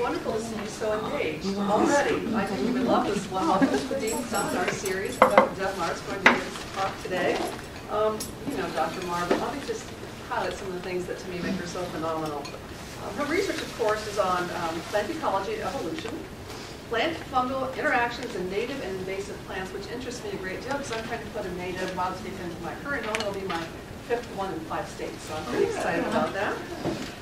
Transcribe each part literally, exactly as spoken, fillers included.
wonderful to see you so engaged already. I think you would love this one. Welcome to the Dean Seminar Series. Doctor Deb Marr is going to give us a talk today. Um, you know Doctor Marr, but let me just highlight some of the things that to me make her so phenomenal. Uh, her research, of course, is on um, plant ecology and evolution, plant fungal interactions in native and invasive plants, which interests me a great deal because I'm trying to put a native wildlife into my current home. It'll be my fifth one in five states, so I'm pretty excited about that.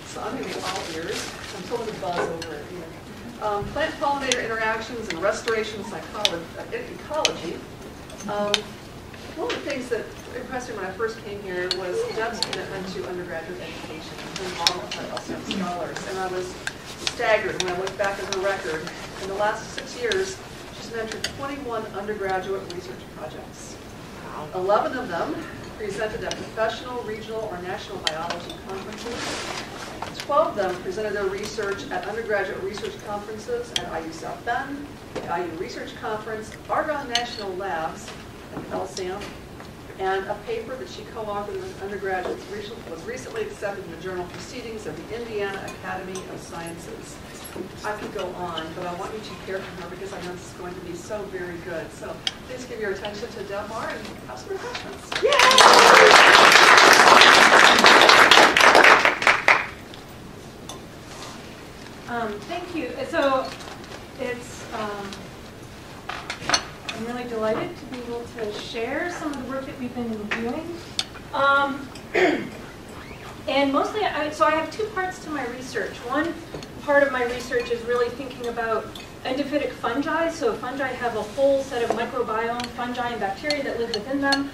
So I'm going to be all ears. I'm told to buzz over it here. Um, plant pollinator interactions and restoration psychology, uh, ecology. Um, one of the things that impressed me when I first came here was Deb's commitment to undergraduate education. She's been almost like L S A M scholars, and I was staggered when I looked back at her record. In the last six years, she's mentored twenty-one undergraduate research projects. eleven of them presented at professional, regional, or national biology conferences. twelve of them presented their research at undergraduate research conferences at I U South Bend, the I U Research Conference, Argonne National Labs, and L S A M, and a paper that she co-authored with undergraduates was recently accepted in the journal Proceedings of the Indiana Academy of Sciences. I could go on, but I want you to hear from her because I know this is going to be so very good. So please give your attention to Deb Marr and have some refreshments. Yay! Um, thank you. So it's, um, I'm really delighted to be able to share some of the work that we've been doing. Um, and mostly, I, so I have two parts to my research. One part of my research is really thinking about endophytic fungi. So fungi have a whole set of microbiome, fungi and bacteria that live within them,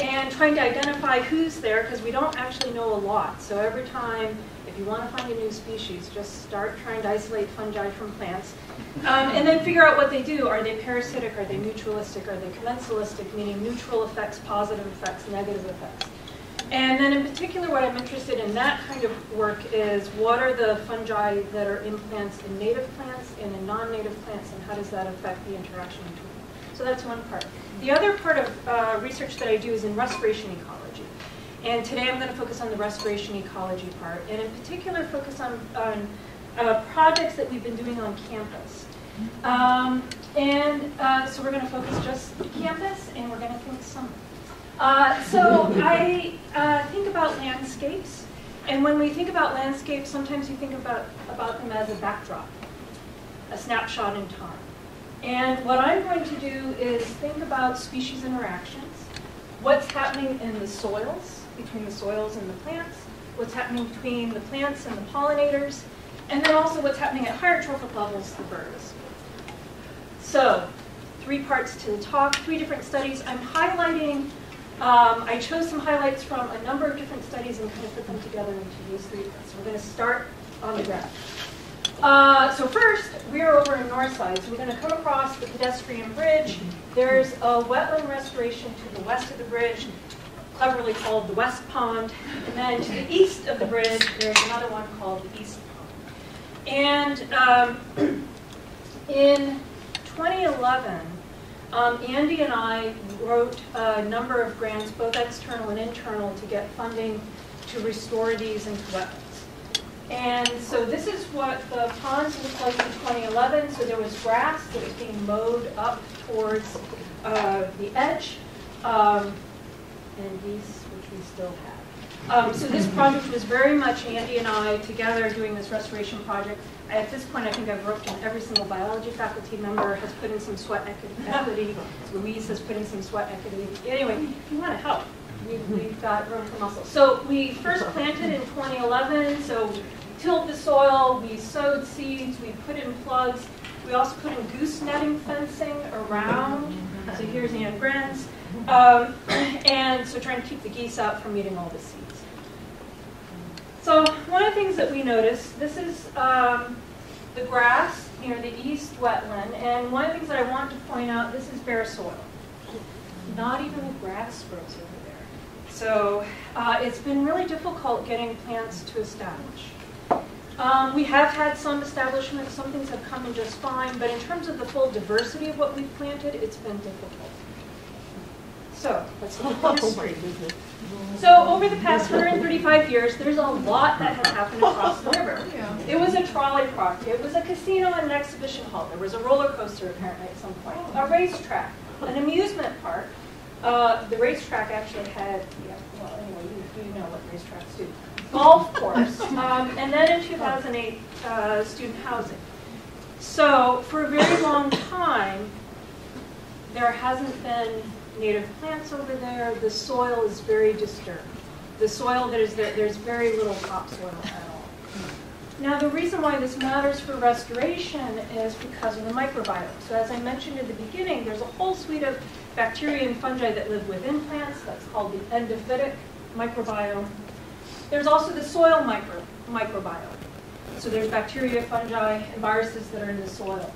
and trying to identify who's there because we don't actually know a lot. So every time if you want to find a new species, just start trying to isolate fungi from plants. Um, and then figure out what they do. Are they parasitic? Are they mutualistic? Are they commensalistic, meaning neutral effects, positive effects, negative effects? And then in particular, what I'm interested in that kind of work is what are the fungi that are in plants, in native plants, and in non-native plants, and how does that affect the interaction between them? So that's one part. The other part of uh, research that I do is in restoration ecology. And today I'm going to focus on the restoration ecology part, and in particular focus on, on uh, projects that we've been doing on campus. Um, and uh, so we're going to focus just campus, and we're going to think summer. Uh, so I uh, think about landscapes, and when we think about landscapes, sometimes you think about, about them as a backdrop, a snapshot in time. And what I'm going to do is think about species interactions, what's happening in the soils, between the soils and the plants, what's happening between the plants and the pollinators, and then also what's happening at higher trophic levels, the birds. So, three parts to the talk, three different studies. I'm highlighting, um, I chose some highlights from a number of different studies and kind of put them together into these three parts. So we're going to start on the graph. Uh, so first, we're over in Northside, so we're going to come across the pedestrian bridge. There's a wetland restoration to the west of the bridge, cleverly called the West Pond, and then to the east of the bridge, there's another one called the East Pond. And um, in twenty eleven, um, Andy and I wrote a number of grants, both external and internal, to get funding to restore these into wetlands. And so this is what the ponds looked like in twenty eleven. So there was grass that was being mowed up towards uh, the edge. Um, and these, which we still have. Um, so this project was very much Andy and I together doing this restoration project. At this point, I think I've worked on every single biology faculty member has put in some sweat equity. Louise has put in some sweat equity. Anyway, if you want to help, we've, we've got room for muscle. So we first planted in twenty eleven. So we tilled the soil, we sowed seeds, we put in plugs. We also put in goose netting fencing around. So here's Ann Brennan. Um, and so trying to keep the geese out from eating all the seeds. So one of the things that we noticed, this is um, the grass near the east wetland, and one of the things that I want to point out, this is bare soil. Not even the grass grows over there. So uh, it's been really difficult getting plants to establish. Um, we have had some establishments, some things have come in just fine, but in terms of the full diversity of what we've planted, it's been difficult. So, let's look at history. So, over the past one hundred thirty-five years, there's a lot that has happened across the river. It was a trolley property. It was a casino and an exhibition hall. There was a roller coaster apparently at some point, a racetrack, an amusement park. Uh, the racetrack actually had, yeah, well, anyway, you, you know what racetracks do. Golf course, um, and then in two thousand eight, uh, student housing. So for a very long time, there hasn't been native plants over there. The soil is very disturbed. The soil that is there, there's very little topsoil at all. Now the reason why this matters for restoration is because of the microbiome. So as I mentioned at the beginning, there's a whole suite of bacteria and fungi that live within plants. That's called the endophytic microbiome. There's also the soil micro microbiome. So there's bacteria, fungi, and viruses that are in the soil.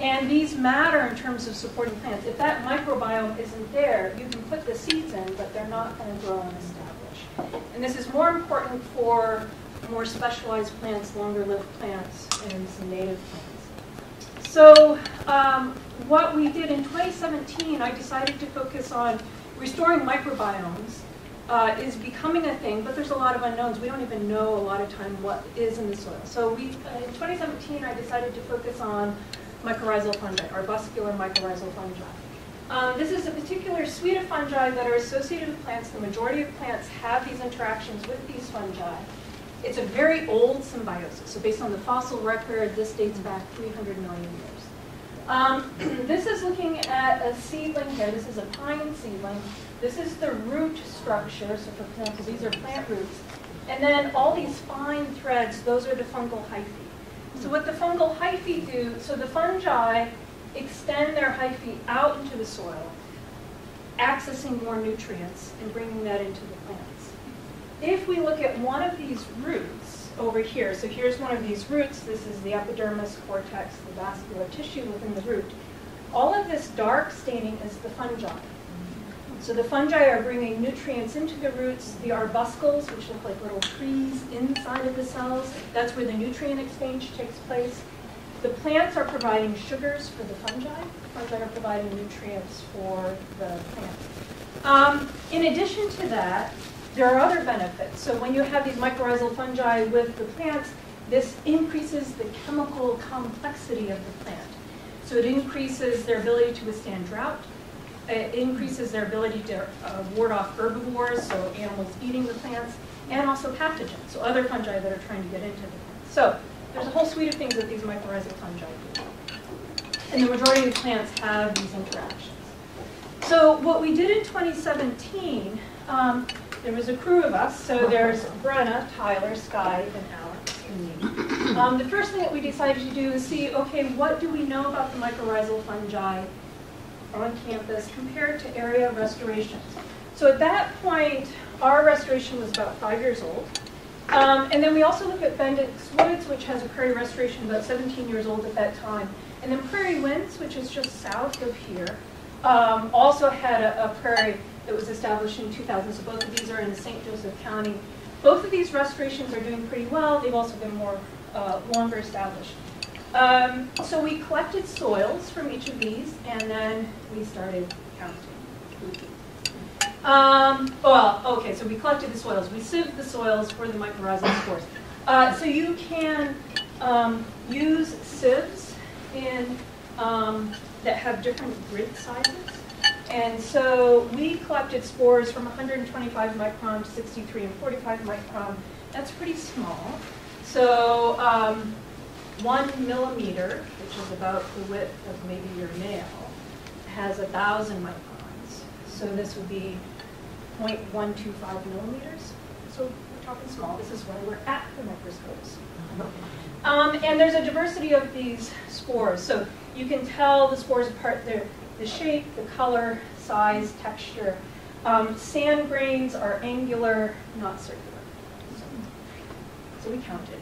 And these matter in terms of supporting plants. If that microbiome isn't there, you can put the seeds in, but they're not going to grow and establish. And this is more important for more specialized plants, longer-lived plants, and some native plants. So um, what we did in twenty seventeen, I decided to focus on restoring microbiomes. Uh, is becoming a thing, but there's a lot of unknowns. We don't even know a lot of time what is in the soil. So we, uh, in twenty seventeen, I decided to focus on mycorrhizal fungi, arbuscular mycorrhizal fungi. Um, this is a particular suite of fungi that are associated with plants. The majority of plants have these interactions with these fungi. It's a very old symbiosis. So based on the fossil record, this dates back three hundred million years. Um, this is looking at a seedling here. This is a pine seedling. This is the root structure. So, for example, these are plant roots. And then all these fine threads, those are the fungal hyphae. So what the fungal hyphae do, so the fungi extend their hyphae out into the soil, accessing more nutrients and bringing that into the plants. If we look at one of these roots over here, so here's one of these roots. This is the epidermis, cortex, the vascular tissue within the root. All of this dark staining is the fungi. So the fungi are bringing nutrients into the roots, the arbuscles, which look like little trees inside of the cells. That's where the nutrient exchange takes place. The plants are providing sugars for the fungi. Fungi are providing nutrients for the plants. Um, in addition to that, there are other benefits. So when you have these mycorrhizal fungi with the plants, this increases the chemical complexity of the plant. So it increases their ability to withstand drought. It increases their ability to uh, ward off herbivores, so animals eating the plants, and also pathogens, so other fungi that are trying to get into the plants. So there's a whole suite of things that these mycorrhizal fungi do. And the majority of plants have these interactions. So what we did in twenty seventeen, um, there was a crew of us. So there's Brenna, Tyler, Skye, and Alex, and me. Um, the first thing that we decided to do is see, okay, what do we know about the mycorrhizal fungi on campus compared to area restorations? So at that point, our restoration was about five years old. Um, and then we also looked at Bendix Woods, which has a prairie restoration about seventeen years old at that time. And then Prairie Winds, which is just south of here, um, also had a, a prairie that was established in two thousand. So both of these are in Saint Joseph County. Both of these restorations are doing pretty well. They've also been more uh, longer established. Um, so we collected soils from each of these, and then we started counting. Um, well, okay, so we collected the soils. We sieved the soils for the mycorrhizal spores. Uh, so you can um, use sieves in, um, that have different grid sizes. And so we collected spores from one hundred twenty-five micron to sixty-three and forty-five micron. That's pretty small. So um, One millimeter, which is about the width of maybe your nail, has a thousand microns. So this would be zero point one two five millimeters. So we're talking small. This is why we're at the microscopes. Um, and there's a diversity of these spores. So you can tell the spores apart, their, the shape, the color, size, texture. Um, sand grains are angular, not circular. So, so we counted.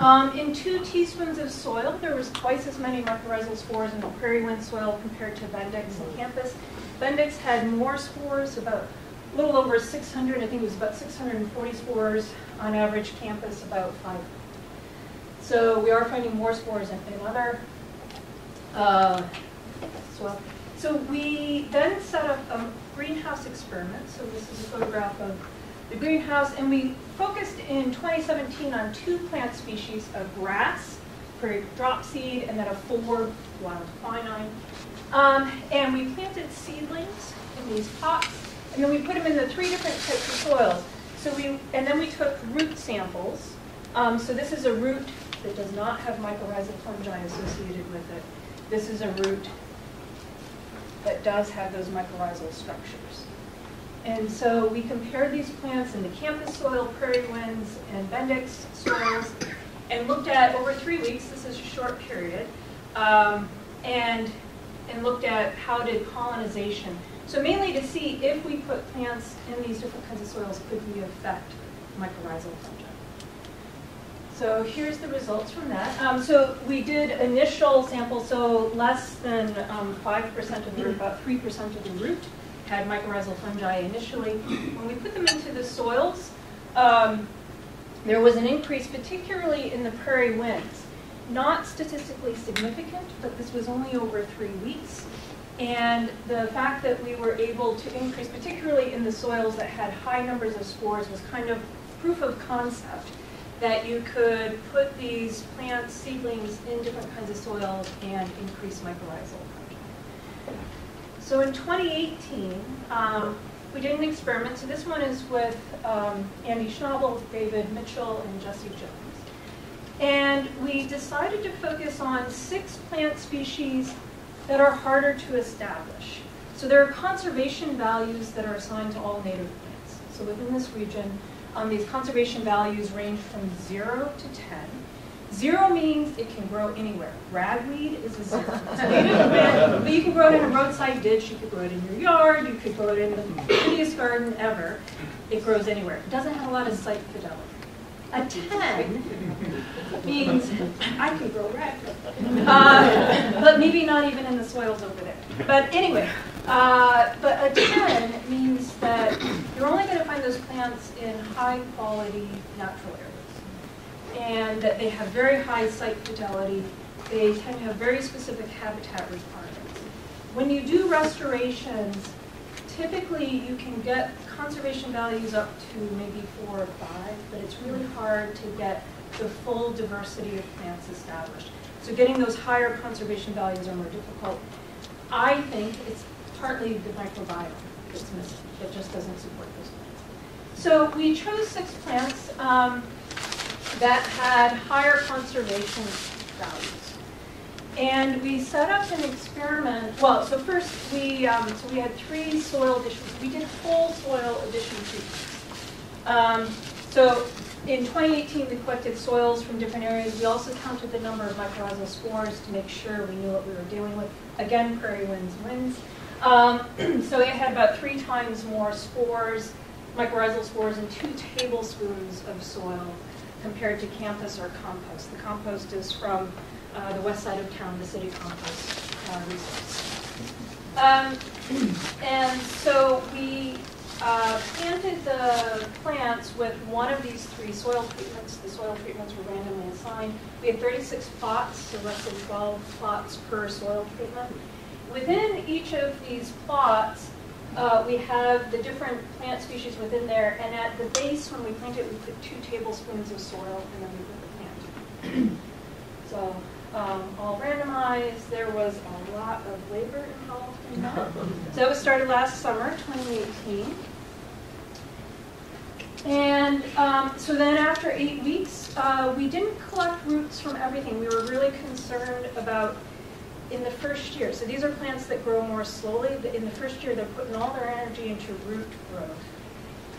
Um, in two teaspoons of soil, there was twice as many mycorrhizal spores in the Prairie Wind soil compared to Bendix and campus. Bendix had more spores, about a little over six hundred. I think it was about six hundred forty spores on average. Campus about five. So we are finding more spores in, in other uh, soil. So we then set up a greenhouse experiment. So this is a photograph of the greenhouse, and we focused in twenty seventeen on two plant species of grass, prairie dropseed, and then a forward wild quinine. Um, and we planted seedlings in these pots, and then we put them in the three different types of soils. So we, and then we took root samples. Um, so this is a root that does not have mycorrhizal fungi associated with it. This is a root that does have those mycorrhizal structures. And so we compared these plants in the campus soil, Prairie Winds, and Bendix soils, and looked at over three weeks, this is a short period, um, and, and looked at how did colonization, so mainly to see if we put plants in these different kinds of soils, could we affect mycorrhizal fungi. So here's the results from that. Um, so we did initial samples, so less than um, five percent of the root, about three percent of the root had mycorrhizal fungi initially. When we put them into the soils, um, there was an increase, particularly in the Prairie Winds. Not statistically significant, but this was only over three weeks. And the fact that we were able to increase, particularly in the soils that had high numbers of spores, was kind of proof of concept that you could put these plant seedlings in different kinds of soils and increase mycorrhizal fungi. So in twenty eighteen, um, we did an experiment. So this one is with um, Andy Schnabel, David Mitchell, and Jesse Jones. And we decided to focus on six plant species that are harder to establish. So there are conservation values that are assigned to all native plants. So within this region, Um, these conservation values range from zero to ten. Zero means it can grow anywhere. Ragweed is a zero. It's native plant, but you can grow it in a roadside ditch, you could grow it in your yard, you could grow it in the prettiest garden ever. It grows anywhere. It doesn't have a lot of site fidelity. A ten means I can grow ragweed. Uh, but maybe not even in the soils over there. But anyway. Uh, but a ten means that you're only going to find those plants in high-quality natural areas, and that they have very high site fidelity. They tend to have very specific habitat requirements. When you do restorations, typically you can get conservation values up to maybe four or five, but it's really hard to get the full diversity of plants established. So getting those higher conservation values are more difficult. I think it's partly the microbiome that's missing, that just doesn't support those plants. So we chose six plants um, that had higher conservation values. And we set up an experiment. Well, so first we, um, so we had three soil additions. We did whole soil addition treatments. Um, so in twenty eighteen, we collected soils from different areas. We also counted the number of mycorrhizal spores to make sure we knew what we were dealing with. Again, Prairie Winds wins. Um, so it had about three times more spores, mycorrhizal spores, and two tablespoons of soil compared to campus or compost. The compost is from uh, the west side of town, the city compost uh, resource. Um, and so we uh, planted the plants with one of these three soil treatments. The soil treatments were randomly assigned. We had thirty-six plots, so roughly twelve plots per soil treatment. Within each of these plots, uh, we have the different plant species within there, and at the base, when we plant it, we put two tablespoons of soil, and then we put the plant. So, um, all randomized. There was a lot of labor involved in that. So it was started last summer, twenty eighteen. And um, so then after eight weeks, uh, we didn't collect roots from everything. We were really concerned about in the first year. So these are plants that grow more slowly, but in the first year they're putting all their energy into root growth.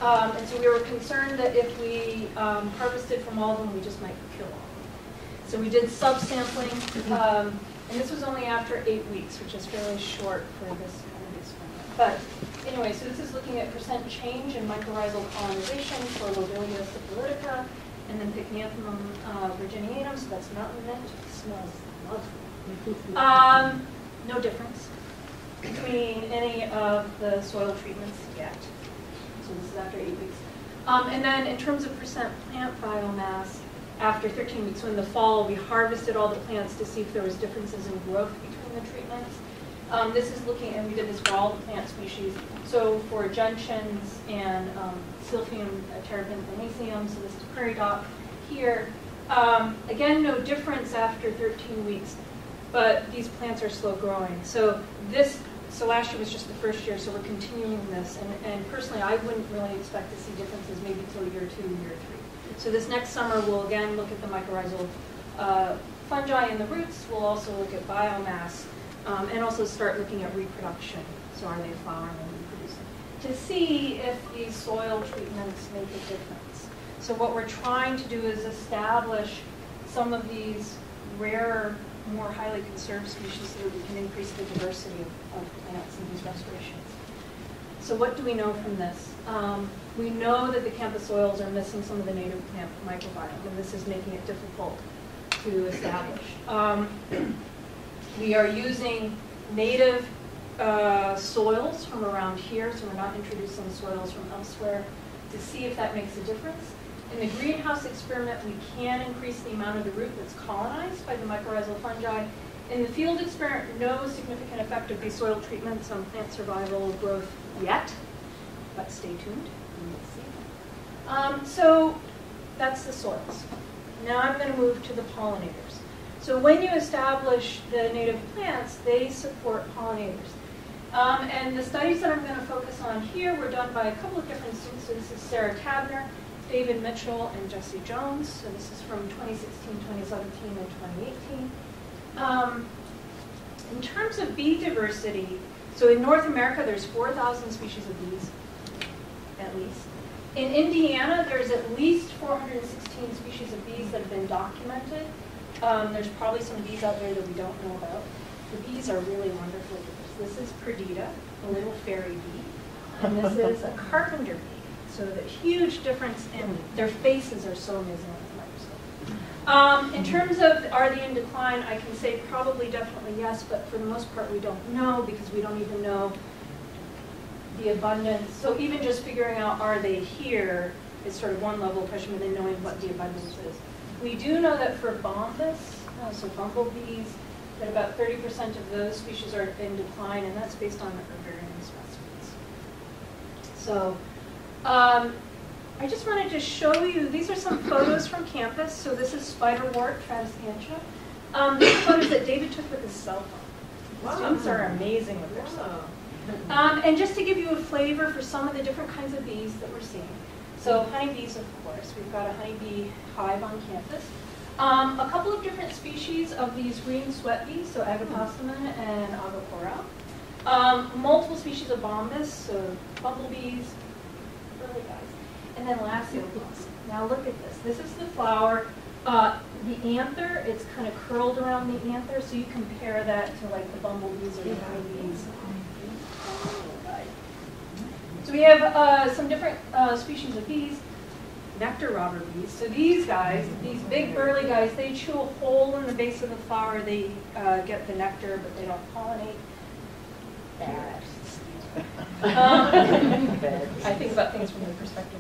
Um, and so we were concerned that if we um, harvested from all of them, we just might kill all of them. So we did subsampling, um, and this was only after eight weeks, which is fairly short for this kind of experiment. But anyway, so this is looking at percent change in mycorrhizal colonization for Lobelia siphilitica, and then Pycnanthemum uh, virginianum, so that's mountain mint. It smells lovely. Um, no difference between any of the soil treatments yet. So this is after eight weeks. Um, and then in terms of percent plant biomass, after thirteen weeks, so in the fall, we harvested all the plants to see if there was differences in growth between the treatments. Um, this is looking, and we did this for all the plant species. So for gentians and um, silphium, uh, terrapins, and lycium, so this is prairie dock here. Um, again, no difference after thirteen weeks, but these plants are slow growing. So this, so last year was just the first year, so we're continuing this. And, and personally, I wouldn't really expect to see differences maybe until year two, year three. So this next summer, we'll again look at the mycorrhizal uh, fungi in the roots. We'll also look at biomass, um, and also start looking at reproduction. So are they flowering and reproducing? To see if these soil treatments make a difference. So what we're trying to do is establish some of these rarer, more highly conserved species so that we can increase the diversity of, of plants in these restorations. So what do we know from this? Um, we know that the campus soils are missing some of the native plant microbiome, and this is making it difficult to establish. Um, we are using native uh, soils from around here, so we're not introducing soils from elsewhere, to see if that makes a difference. In the greenhouse experiment, we can increase the amount of the root that's colonized by the mycorrhizal fungi. In the field experiment, no significant effect of these soil treatments on plant survival growth yet, but stay tuned and we'll see. Um, so that's the soils. Now I'm going to move to the pollinators. So when you establish the native plants, they support pollinators. Um, and the studies that I'm going to focus on here were done by a couple of different students. So this is Sara Tabner, David Mitchell, and Jesse Jones. So this is from twenty sixteen, twenty seventeen, and twenty eighteen. Um, in terms of bee diversity, so in North America, there's four thousand species of bees, at least. In Indiana, there's at least four hundred sixteen species of bees that have been documented. Um, there's probably some bees out there that we don't know about. The bees are really wonderful. This is Perdita, a little fairy bee, and this is a carpenter bee. So the huge difference in their faces are so amazing with the microscope. Um, in terms of are they in decline, I can say probably definitely yes, but for the most part we don't know because we don't even know the abundance. So even just figuring out are they here is sort of one level of question, but then knowing what the abundance is. We do know that for Bombus, uh, so bumblebees, that about thirty percent of those species are in decline, and that's based on herbarium specimens. So um, I just wanted to show you, these are some photos from campus. So this is spiderwort, Tradescantia. Um, these are photos that David took with his cell phone. Wow. Students are amazing with their cell phone. Um, and just to give you a flavor for some of the different kinds of bees that we're seeing. So honeybees, of course. We've got a honeybee hive on campus. Um, a couple of different species of these green sweat bees, so Agapossum and Agapora. Um, multiple species of Bombus, so bumblebees, early guys. And then Lysimachia. Now look at this. This is the flower. Uh, the anther, it's kind of curled around the anther, so you compare that to like the bumblebees or the honeybees. So we have uh, some different uh, species of bees. Nectar robber bees. So these guys, these big burly guys, they chew a hole in the base of the flower. They uh, get the nectar, but they don't pollinate. Bad. Um, I think about things from the perspective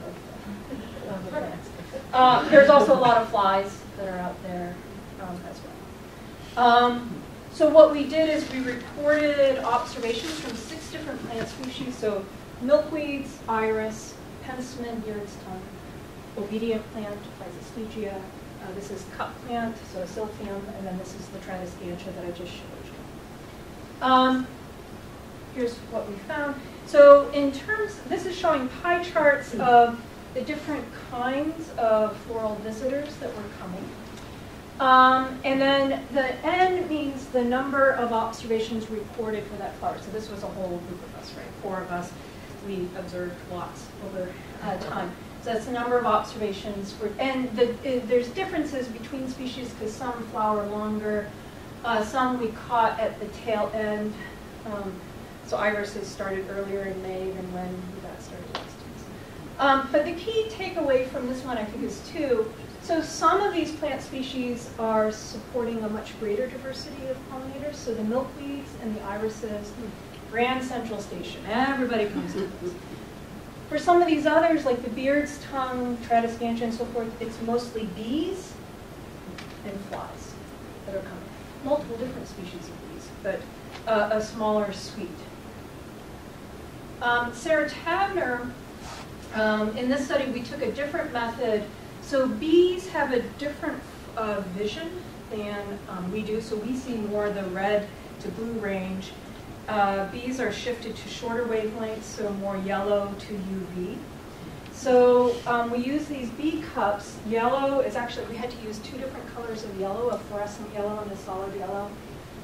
of the plants. Uh, there's also a lot of flies that are out there um, as well. Um, so what we did is we reported observations from six different plant species. So milkweeds, iris, penstemon, beard's tongue, obedient plant, physospegia. Uh, this is cup plant, so a silphium, and then this is the Tradescantia that I just showed you. Um, here's what we found. So in terms, this is showing pie charts of the different kinds of floral visitors that were coming. Um, and then the N means the number of observations reported for that flower. So this was a whole group of us, right? Four of us. We observed lots over uh, time. So that's the number of observations. For, and the, it, there's differences between species because some flower longer. Uh, some we caught at the tail end. Um, so irises started earlier in May than when we got started last year. Um, but the key takeaway from this one, I think, is two. So some of these plant species are supporting a much greater diversity of pollinators. So the milkweeds and the irises, Grand Central Station, everybody comes to those. For some of these others, like the beard's tongue, Tradescantia, and so forth, it's mostly bees and flies that are coming. multiple different species of these, but uh, a smaller suite. Um, Sara Tabner, um, in this study, we took a different method. So bees have a different uh, vision than um, we do, so we see more the red to blue range. Uh, bees are shifted to shorter wavelengths, so more yellow to U V. So um, we use these bee cups. Yellow is actually, we had to use two different colors of yellow, a fluorescent yellow and a solid yellow.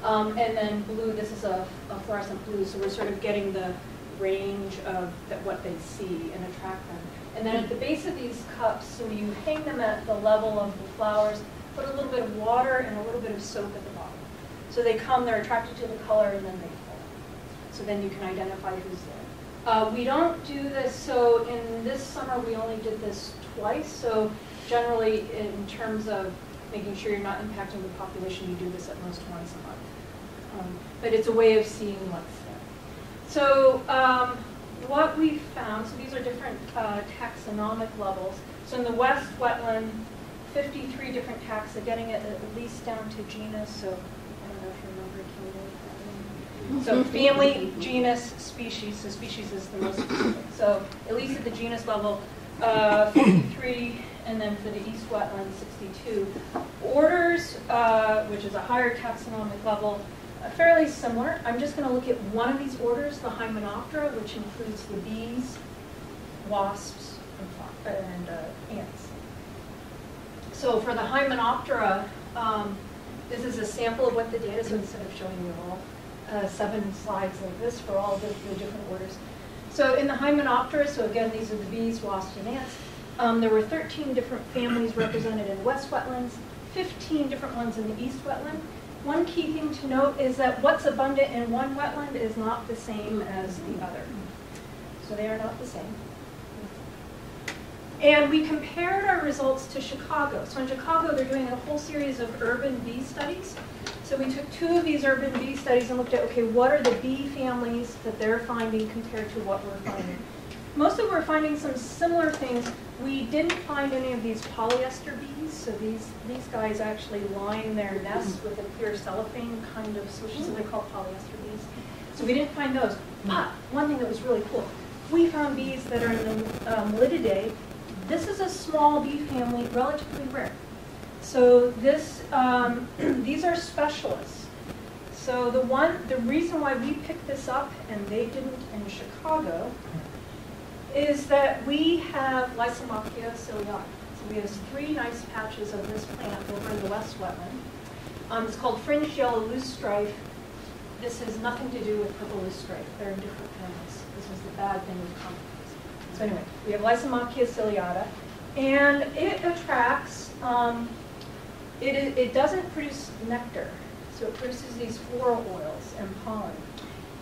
Um, and then blue, this is a, a fluorescent blue, so we're sort of getting the range of that, what they see and attract them. And then at the base of these cups, so you hang them at the level of the flowers, put a little bit of water and a little bit of soap at the bottom. So they come, they're attracted to the color, and then they fall. So then you can identify who's there. Uh, we don't do this, so in this summer we only did this twice, so generally in terms of making sure you're not impacting the population, you do this at most once a month. Um, but it's a way of seeing what's there. So um, what we found, so these are different uh, taxonomic levels. So in the West Wetland, fifty-three different taxa, getting it at least down to genus, so I don't know if you remember Kingdom. So family, genus, species. So species is the most important. So at least at the genus level, uh, fifty-three, and then for the East Wetland, sixty-two. Orders, uh, which is a higher taxonomic level, uh, fairly similar. I'm just going to look at one of these orders, the Hymenoptera, which includes the bees, wasps, and, and uh, ants. So for the Hymenoptera, um, this is a sample of what the data is, so instead of showing you all. Uh, seven slides like this for all the, the different orders. So in the Hymenoptera, so again, these are the bees, wasps, and ants, um, there were thirteen different families represented in the West Wetlands, fifteen different ones in the East Wetland. One key thing to note is that what's abundant in one wetland is not the same as the other. So they are not the same. And we compared our results to Chicago. So in Chicago, they're doing a whole series of urban bee studies. So we took two of these urban bee studies and looked at, okay, what are the bee families that they're finding compared to what we're finding? Most of them were finding some similar things. We didn't find any of these polyester bees, so these, these guys actually line their nests with a clear cellophane kind of solution, so they're called polyester bees. So we didn't find those. But one thing that was really cool, we found bees that are in the um, Melididae. This is a small bee family, relatively rare. So this, um, these are specialists. So the one, the reason why we picked this up and they didn't in Chicago is that we have Lysimachia ciliata. So we have three nice patches of this plant over in the West Wetland. Um, it's called fringed yellow loosestrife. This has nothing to do with purple loosestrife. They're in different families. This was the bad thing with compost. So anyway, we have Lysimachia ciliata, and it attracts. Um, It, it doesn't produce nectar, so it produces these floral oils and pollen.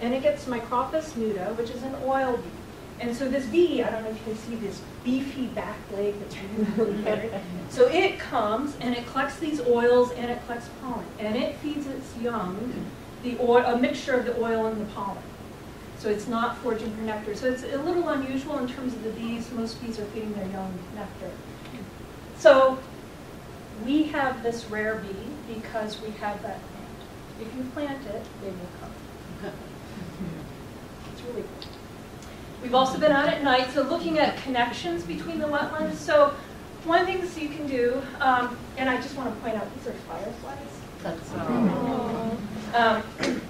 And it gets Microphus nuda, which is an oil bee. And so this bee, I don't know if you can see this beefy back leg that's really hairy. So it comes and it collects these oils and it collects pollen. And it feeds its young the oil, a mixture of the oil and the pollen. So it's not foraging for nectar. So it's a little unusual in terms of the bees. Most bees are feeding their young nectar. So we have this rare bee because we have that plant. If you plant it, they will come. It's really cool. We've also been out at night, so looking at connections between the wetlands. So one of the things you can do, um, and I just want to point out, these are fireflies. That's oh. um,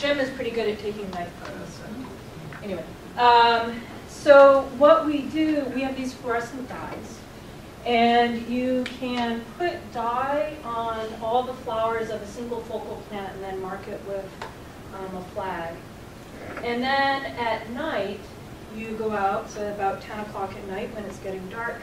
Jim is pretty good at taking night photos. So. Anyway, um, so what we do, we have these fluorescent dyes. And you can put dye on all the flowers of a single focal plant and then mark it with um, a flag. And then at night, you go out, so about ten o'clock at night when it's getting dark,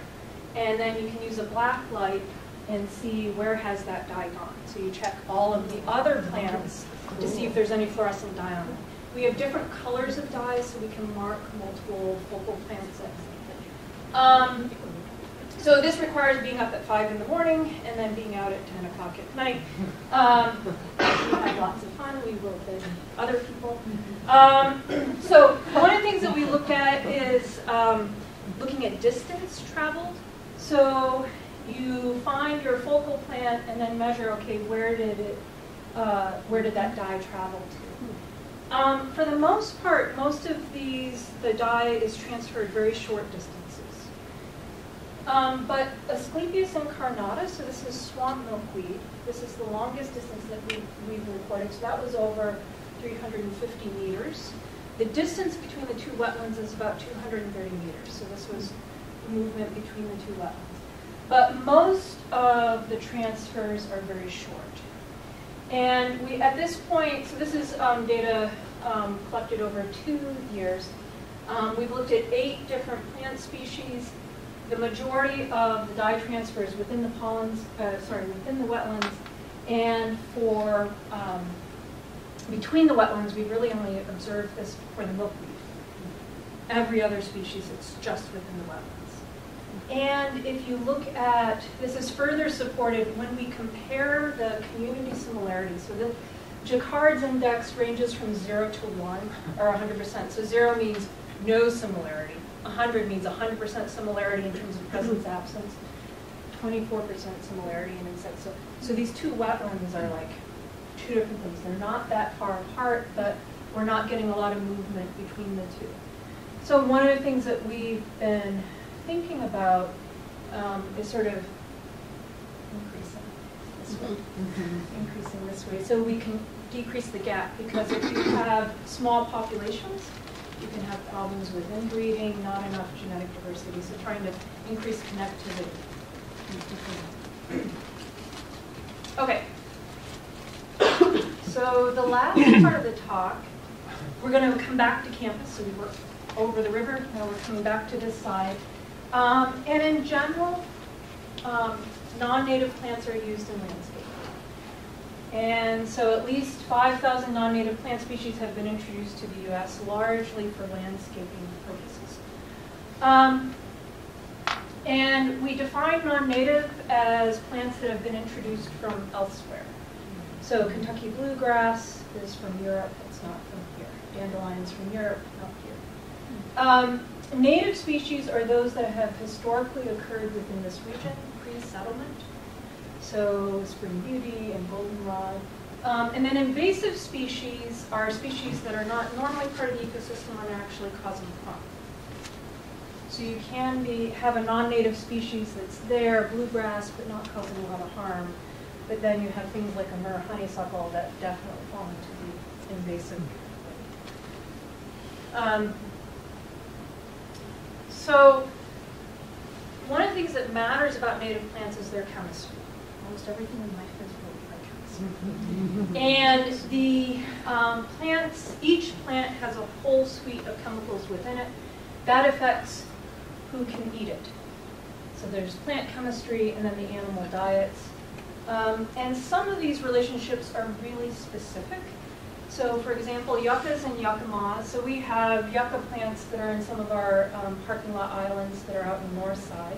and then you can use a black light and see where has that dye gone. So you check all of the other plants to see if there's any fluorescent dye on them. We have different colors of dye, so we can mark multiple focal plants. Um, So this requires being up at five in the morning and then being out at ten o'clock at night. Um, we had lots of fun. We worked with other people. Um, so one of the things that we looked at is um, looking at distance traveled. So you find your focal plant and then measure, okay, where did it uh, where did that dye travel to? Um, for the most part, most of these, the dye is transferred very short distances. Um, but Asclepias incarnata, so this is swamp milkweed, this is the longest distance that we, we've recorded, so that was over three hundred fifty meters. The distance between the two wetlands is about two hundred thirty meters, so this was the movement between the two wetlands. But most of the transfers are very short. And we, at this point, so this is um, data um, collected over two years. Um, we've looked at eight different plant species. The majority of the dye transfers within the pollens, uh, sorry, within the wetlands, and for um, between the wetlands, we really only observed this for the milkweed. Every other species, it's just within the wetlands. And if you look at, this is further supported when we compare the community similarities. So the Jacquard's index ranges from zero to one, or one hundred percent. So zero means no similarity. one hundred means one hundred percent similarity in terms of presence absence, twenty-four percent similarity in insects. So, so these two wetlands are like two different things. They're not that far apart, but we're not getting a lot of movement between the two. So one of the things that we've been thinking about um, is sort of increasing this way, mm-hmm. increasing this way, so we can decrease the gap, because if you have small populations, you can have problems with inbreeding, not enough genetic diversity, so trying to increase connectivity. Okay. So the last part of the talk, we're going to come back to campus. So we were over the river, now we're coming back to this side. Um, and in general, um, non-native plants are used in landscaping. And so at least five thousand non-native plant species have been introduced to the U S, largely for landscaping purposes. Um, and we define non-native as plants that have been introduced from elsewhere. So Kentucky bluegrass is from Europe, it's not from here. Dandelions from Europe, not here. Um, native species are those that have historically occurred within this region, pre-settlement. So spring beauty and goldenrod. Um, and then invasive species are species that are not normally part of the ecosystem and are actually causing a problem. So you can be, have a non-native species that's there, bluegrass, but not causing a lot of harm. But then you have things like a myrrh honeysuckle that definitely fall into the invasive. Um, so one of the things that matters about native plants is their chemistry. Almost everything in life is really by chemistry. And the um, plants, each plant has a whole suite of chemicals within it. That affects who can eat it. So there's plant chemistry and then the animal diets. Um, and some of these relationships are really specific. So for example, yuccas and yucca moths. So we have yucca plants that are in some of our um, parking lot islands that are out in Northside.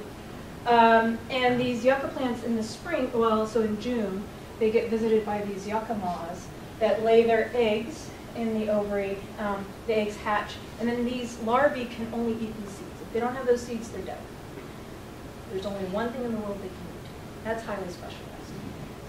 Um, and these yucca plants in the spring, well, so in June, they get visited by these yucca moths that lay their eggs in the ovary, um, the eggs hatch, and then these larvae can only eat these seeds. If they don't have those seeds, they're dead. There's only one thing in the world they can eat. That's highly specialized.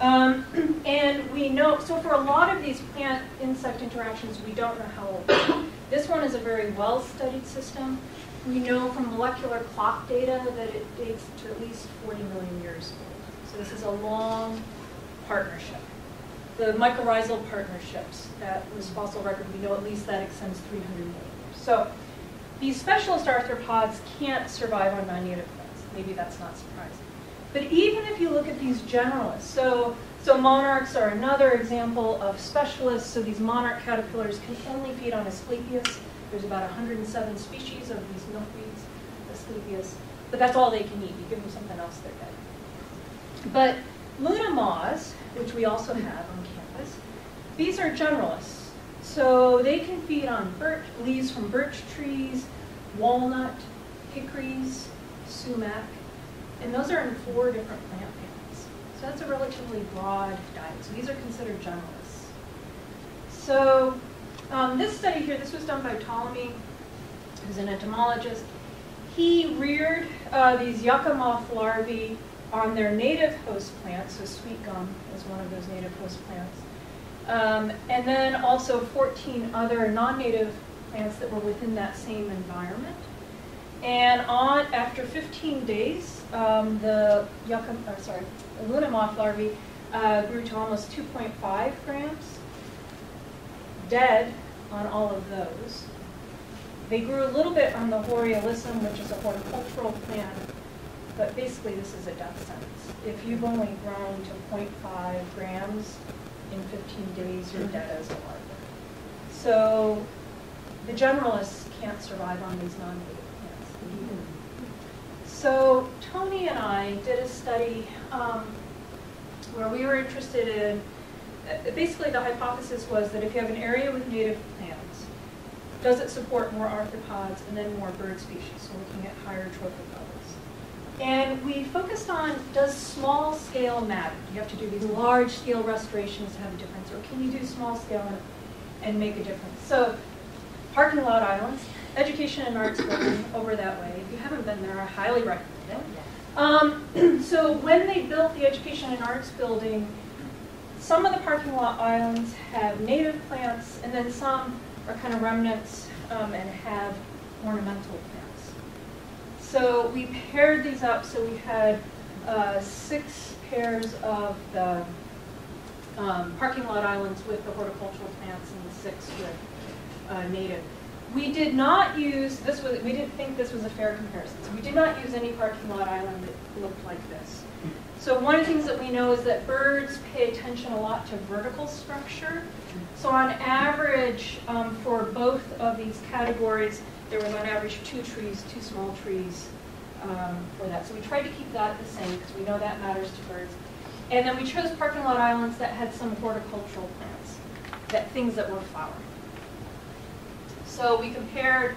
Um, and we know, so for a lot of these plant-insect interactions, we don't know how old they are. This one is a very well-studied system. We know from molecular clock data that it dates to at least forty million years old. So this is a long partnership. The mycorrhizal partnerships, that was fossil record, we know at least that extends three hundred million years. So these specialist arthropods can't survive on non-native plants. Maybe that's not surprising. But even if you look at these generalists, so, so monarchs are another example of specialists. So these monarch caterpillars can only feed on Asclepias. There's about one hundred seven species of these milkweeds, Asclepias, but that's all they can eat. You give them something else, they're dead. But Luna moths, which we also have on campus, these are generalists. So they can feed on birch, leaves from birch trees, walnut, hickories, sumac, and those are in four different plant families. So that's a relatively broad diet. So these are considered generalists. So Um, this study here, this was done by Ptolemy, who's an entomologist. He reared uh, these yucca moth larvae on their native host plants, so sweet gum is one of those native host plants. Um, and then also fourteen other non-native plants that were within that same environment. And on after fifteen days, um, the yucca, or sorry, the luna moth larvae uh, grew to almost two point five grams, dead on all of those. They grew a little bit on the horiolisum, which is a horticultural plant, but basically this is a death sentence. If you've only grown to zero point five grams in fifteen days, you're dead as a larva. So the generalists can't survive on these non-native plants. Mm-hmm. So Tony and I did a study um, where we were interested in, uh, basically the hypothesis was that if you have an area with native plants, does it support more arthropods and then more bird species, so looking at higher trophic levels. And we focused on, does small scale matter? Do you have to do these large scale restorations to have a difference, or can you do small scale and, and make a difference? So, parking lot islands, Education and Arts Building over that way. If you haven't been there, I highly recommend it. Um, so when they built the Education and Arts Building, some of the parking lot islands have native plants, and then some are kind of remnants um, and have ornamental plants. So we paired these up, so we had uh, six pairs of the um, parking lot islands with the horticultural plants and six with uh, native. We did not use, this was, we didn't think this was a fair comparison, so we did not use any parking lot island that looked like this. So one of the things that we know is that birds pay attention a lot to vertical structure. So on average, um, for both of these categories, there was on average two trees, two small trees um, for that. So we tried to keep that the same because we know that matters to birds. And then we chose parking lot islands that had some horticultural plants, that things that were flowering. So we compared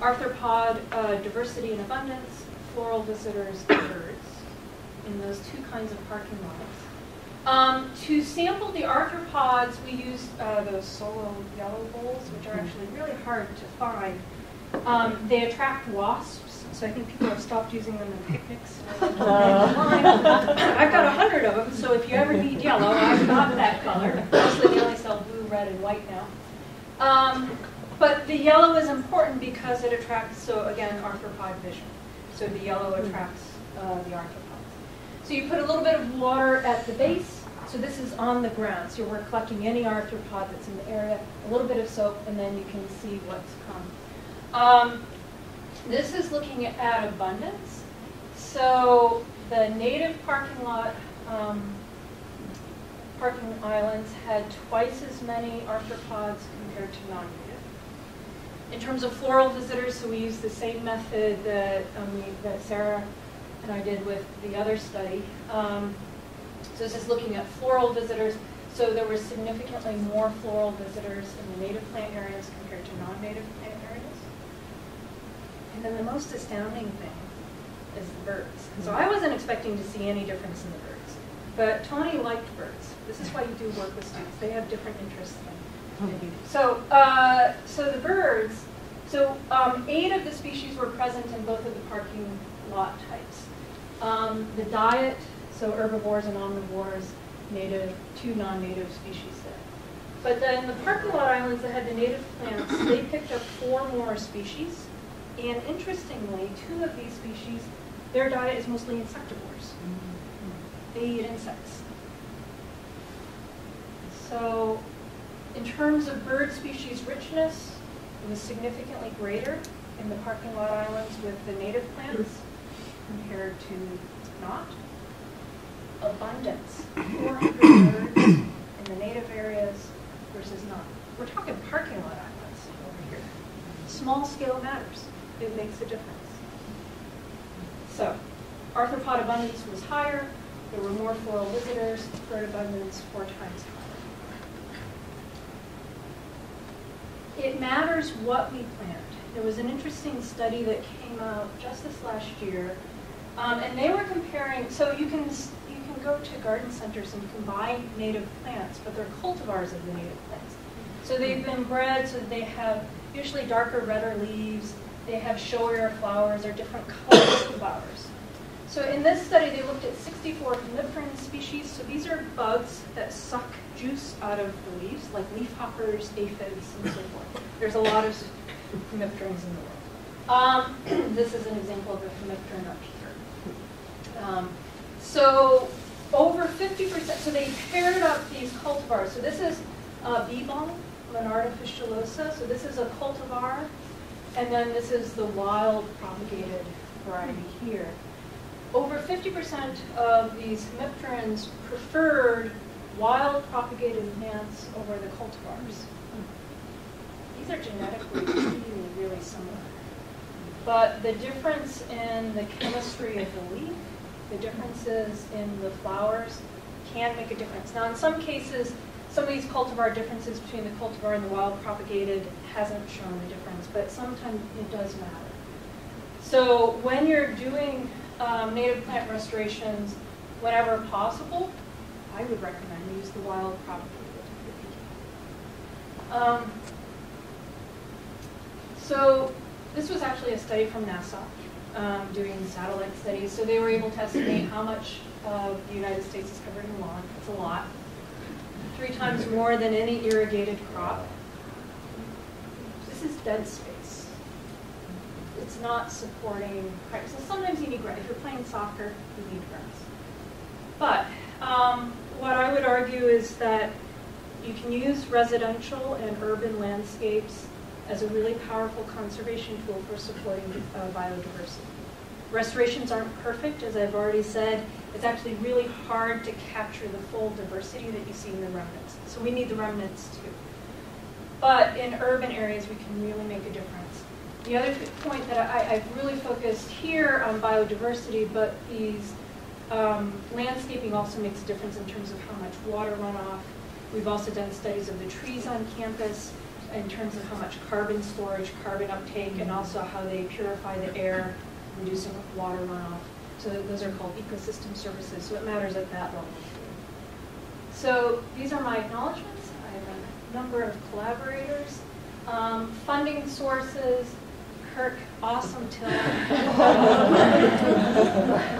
arthropod uh, diversity and abundance, floral visitors, and birds in those two kinds of parking lots. Um, to sample the arthropods, we used uh, those solo yellow bowls, which are actually really hard to find. Um, they attract wasps, so I think people have stopped using them in picnics. I've got a hundred of them, so if you ever need yellow, I've got that color. Mostly they only sell blue, red, and white now. Um, but the yellow is important because it attracts, so again, arthropod vision. So the yellow attracts uh, the arthropods. So you put a little bit of water at the base. So this is on the ground. So we're collecting any arthropod that's in the area, a little bit of soap, and then you can see what's come. Um, this is looking at abundance. So the native parking lot, um, parking islands had twice as many arthropods compared to non-native. In terms of floral visitors, so we use the same method that, um, we, that Sarah and I did with the other study. Um, so this is looking at floral visitors. So there were significantly more floral visitors in the native plant areas compared to non-native plant areas. And then the most astounding thing is the birds. So I wasn't expecting to see any difference in the birds, but Tony liked birds. This is why you do work with students. They have different interests than you do. So, uh, so the birds, so um, eight of the species were present in both of the parking lot types. Um, the diet, so herbivores and omnivores, native, two non-native species there. But then the parking lot islands that had the native plants, they picked up four more species. And interestingly, two of these species, their diet is mostly insectivores. Mm-hmm. They eat insects. So in terms of bird species richness, it was significantly greater in the parking lot islands with the native plants compared to not. Abundance, four hundred birds in the native areas versus not. We're talking parking lot islands over here. Small scale matters. It makes a difference. So, arthropod abundance was higher. There were more floral visitors. Bird abundance four times higher. It matters what we plant. There was an interesting study that came out just this last year, um, and they were comparing, so you can, you can go to garden centers and you can buy native plants, but they're cultivars of the native plants. So they've been bred so that they have usually darker, redder leaves, they have showier flowers or different colors of flowers. So in this study, they looked at sixty-four hemipteran species, so these are bugs that suck juice out of the leaves, like leafhoppers, aphids, and so forth. There's a lot of hemipterans in the world. Um, this is an example of a hemipteran up here. Um, so over fifty percent, so they paired up these cultivars. So this is uh, bee balm, Monarda fistulosa. So this is a cultivar. And then this is the wild propagated variety here. Over fifty percent of these hemipterans preferred wild propagated plants over the cultivars. These are genetically really, really similar. But the difference in the chemistry of the leaf, the differences in the flowers can make a difference. Now in some cases, some of these cultivar differences between the cultivar and the wild propagated hasn't shown the difference, but sometimes it does matter. So when you're doing um, native plant restorations, whenever possible, I would recommend use the wild propagated. Um, so this was actually a study from NASA um, doing satellite studies. So they were able to estimate how much of the United States is covered in lawn. It's a lot. Three times more than any irrigated crop. This is dead space. It's not supporting grass. So sometimes you need grass. If you're playing soccer, you need grass. But um, what I would argue is that you can use residential and urban landscapes as a really powerful conservation tool for supporting uh, biodiversity. Restorations aren't perfect, as I've already said. It's actually really hard to capture the full diversity that you see in the remnants. So we need the remnants too. But in urban areas, we can really make a difference. The other point that I, I've really focused here on biodiversity, but these um, landscaping also makes a difference in terms of how much water runoff. We've also done studies of the trees on campus in terms of how much carbon storage, carbon uptake, and also how they purify the air, reducing water runoff. So those are called ecosystem services. So it matters at that level. So these are my acknowledgements. I have a number of collaborators. Um, funding sources, Kirk, awesome till.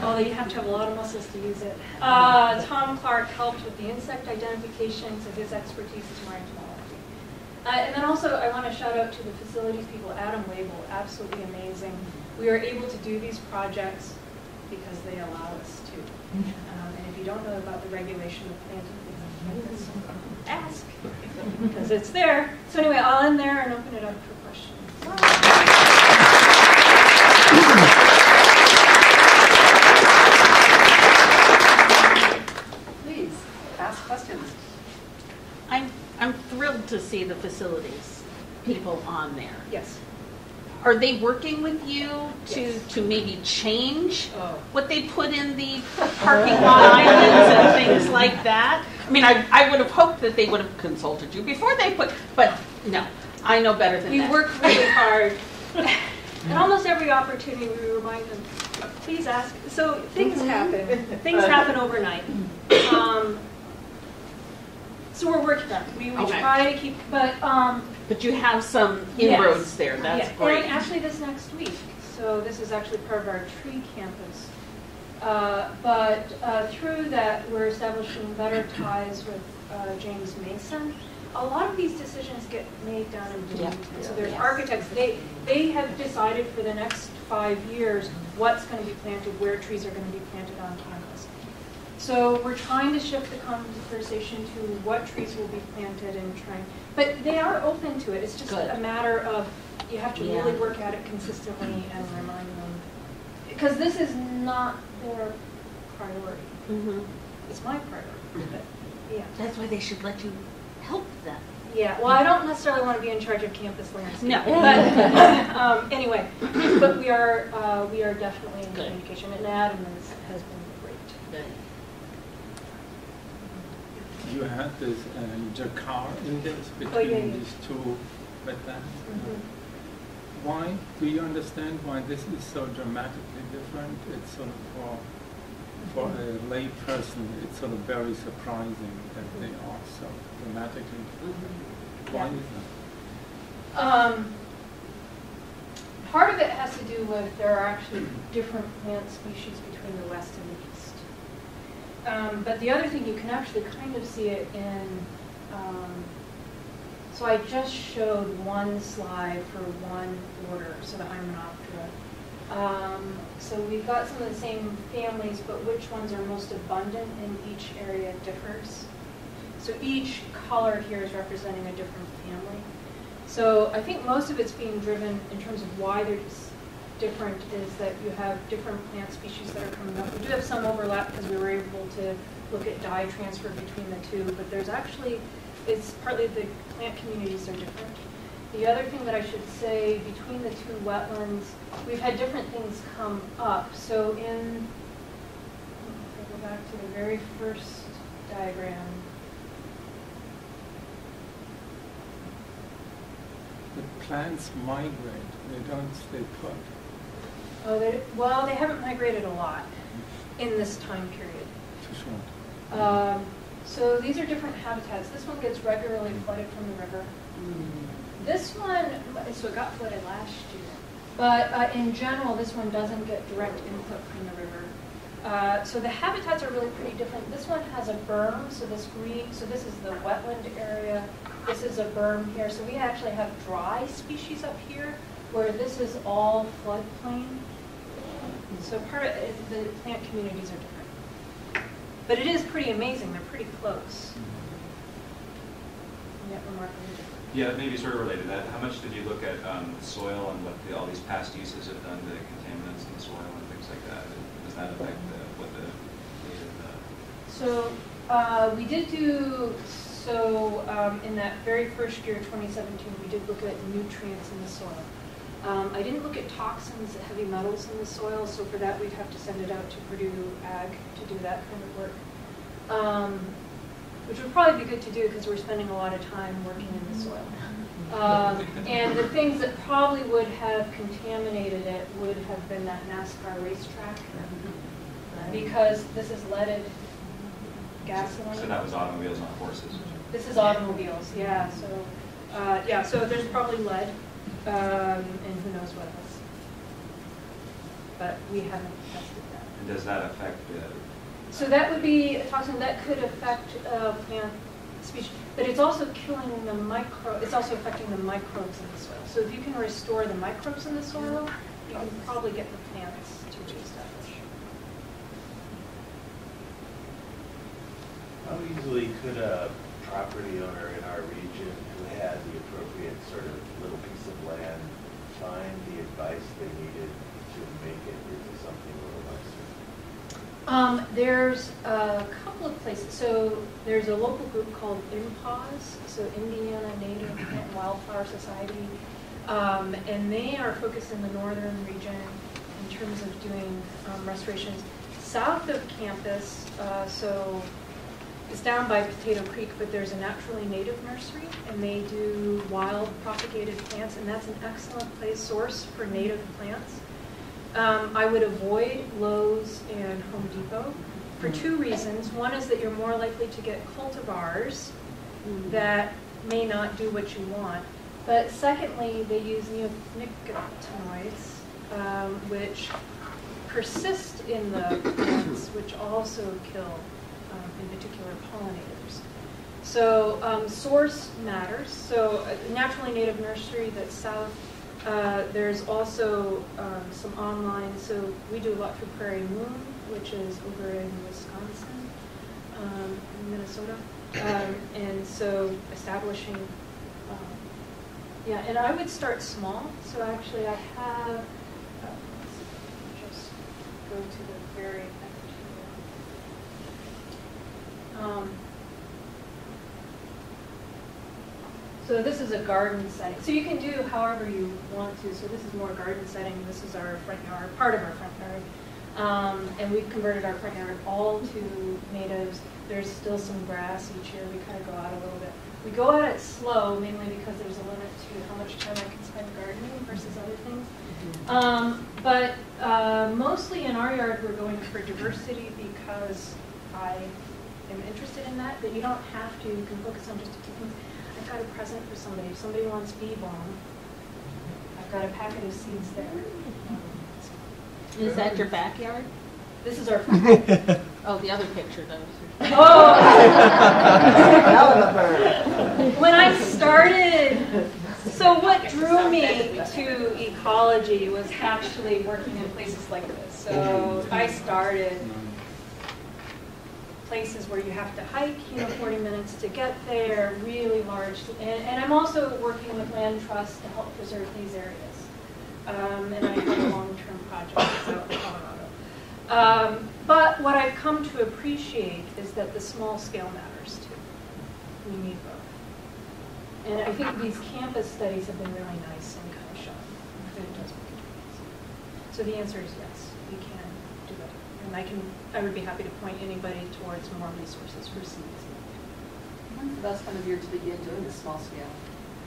Although you have to have a lot of muscles to use it. Uh, Tom Clark helped with the insect identification, so his expertise is more entomology. Uh, and then also I want to shout out to the facilities people, Adam Label, absolutely amazing. We are able to do these projects because they allow us to. Um, and if you don't know about the regulation of planting things like this, ask, because it's there. So anyway, I'll end there and open it up for questions. Please, ask questions. I'm, I'm thrilled to see the facilities people on there. Yes. Are they working with you to, yes. to maybe change oh. what they put in the parking lot islands and things like that? I mean, I, I would have hoped that they would have consulted you before they put, but no, I know better than we that. We work really hard. At almost every opportunity, we remind them, please ask. So things mm-hmm. happen. Things happen overnight. Um, so we're working on it. We, we okay. try to keep, but... Um, But you have some inroads yes. there. That's yeah. great. And actually this next week. So this is actually part of our tree campus. Uh, but uh, through that, we're establishing better ties with uh, James Mason. A lot of these decisions get made down in Bloomington. Yeah. So there's yes. architects. They, they have decided for the next five years what's going to be planted, where trees are going to be planted on campus. So we're trying to shift the conversation to what trees will be planted and trying. But they are open to it. It's just Good. a matter of you have to yeah. really work at it consistently and remind them. Because this is not their priority. Mm-hmm. It's my priority. But yeah. That's why they should let you help them. Yeah. Well, I don't necessarily want to be in charge of campus landscape. No. But um, anyway, but we are uh, we are definitely in Good. communication. And Adam has, has been great. Good. You had this um, Jakar index between oh, yeah, yeah. these two wetlands. Mm-hmm. Why? Do you understand why this is so dramatically different? It's sort of for, for a lay person, it's sort of very surprising that they are so dramatically different. Mm-hmm. Why yeah. is that? Um, part of it has to do with there are actually different plant species between the west and the east. Um, but the other thing, you can actually kind of see it in, um, so I just showed one slide for one order, so the Hymenoptera. Um, so we've got some of the same families, but which ones are most abundant in each area differs. So each color here is representing a different family. So I think most of it's being driven in terms of why they're different is that you have different plant species that are coming up. We do have some overlap because we were able to look at dye transfer between the two, but there's actually, it's partly the plant communities are different. The other thing that I should say, between the two wetlands, we've had different things come up. So in, if I go back to the very first diagram, the plants migrate, they don't stay put. Oh, they, well, they haven't migrated a lot in this time period. Sure. Um, so these are different habitats. This one gets regularly flooded from the river. Mm. This one, so it got flooded last year. But uh, in general, this one doesn't get direct input from the river. Uh, so the habitats are really pretty different. This one has a berm, so this green, so this is the wetland area. This is a berm here. So we actually have dry species up here, where this is all floodplain. So part of it, the plant communities are different. But it is pretty amazing. They're pretty close. Yet remarkably different. Yeah, maybe sort of related to that. How much did you look at um, the soil and what the, all these past uses have done to contaminants in the soil and things like that? Does that affect the, what the data? Uh, so uh, we did do. So um, in that very first year, twenty seventeen, we did look at nutrients in the soil. Um, I didn't look at toxins, heavy metals in the soil, so for that we'd have to send it out to Purdue Ag to do that kind of work, um, which would probably be good to do because we're spending a lot of time working in the soil. Um, and the things that probably would have contaminated it would have been that NASCAR racetrack, because this is leaded gasoline. So that was automobiles, not horses. This is automobiles, yeah. So, uh, yeah. So there's probably lead, um, and who knows what else. But we haven't tested that. And does that affect the? So that would be a toxin that could affect uh, plant species, but it's also killing the micro. It's also affecting the microbes in the soil. So if you can restore the microbes in the soil, you can probably get the plants to reestablish. How easily could a property owner in our region who had the appropriate sort of little piece of land find the advice they needed to make it into something a little nicer? Um, there's a couple of places. So there's a local group called I M P O S, so Indiana Native Plant and Wildflower Society, um, and they are focused in the northern region in terms of doing um, restorations. South of campus, uh, so it's down by Potato Creek, but there's a Naturally Native nursery, and they do wild propagated plants, and that's an excellent place source for native plants. Um, I would avoid Lowe's and Home Depot for two reasons. One is that you're more likely to get cultivars that may not do what you want. But secondly, they use neonicotinoids, um, which persist in the plants, which also kill, Um, in particular, pollinators. So um, source matters. So uh, Naturally Native nursery that's south. Uh, there's also um, some online. So we do a lot for Prairie Moon, which is over in Wisconsin, um, in Minnesota. Um, and so establishing, um, yeah, and I would start small. So actually I have, uh, let's just go to the very, Um, so this is a garden setting. So you can do however you want to. So this is more garden setting. This is our front yard, part of our front yard. Um, and we've converted our front yard all to natives. There's still some grass each year. We kind of go out a little bit. We go at it slow, mainly because there's a limit to how much time I can spend gardening versus other things. Um, but uh, mostly in our yard, we're going for diversity because I I'm interested in that, but you don't have to. You can focus on just a few things. I've got a present for somebody. If somebody wants bee balm, I've got a packet of seeds there. Is that your backyard? This is our oh, the other picture though. Oh! When I started, so what drew me to ecology was actually working in places like this. So I started places where you have to hike, you know, forty minutes to get there, really large. And, and I'm also working with land trusts to help preserve these areas. Um, and I have a long-term project out in Colorado. Um, but what I've come to appreciate is that the small scale matters too. We need both. And I think these campus studies have been really nice and kind of shown that it does make a difference. So the answer is yes, we can do it. And I can, I would be happy to point anybody towards more resources for seeds. When's the best time of year to begin doing this small scale,